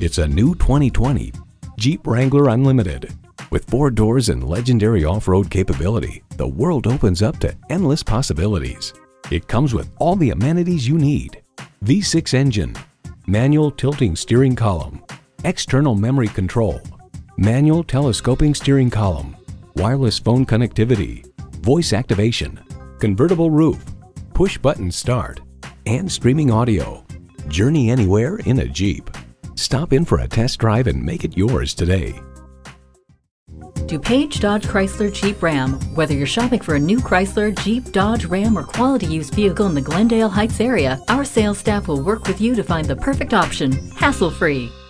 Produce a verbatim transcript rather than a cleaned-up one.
It's a new twenty twenty Jeep Wrangler Unlimited. With four doors and legendary off-road capability, the world opens up to endless possibilities. It comes with all the amenities you need: V six engine, manual tilting steering column, external memory control, manual telescoping steering column, wireless phone connectivity, voice activation, convertible roof, push-button start, and streaming audio. Journey anywhere in a Jeep. Stop in for a test drive and make it yours today. DuPage Dodge Chrysler Jeep Ram. Whether you're shopping for a new Chrysler, Jeep, Dodge, Ram, or quality used vehicle in the Glendale Heights area, our sales staff will work with you to find the perfect option, hassle-free.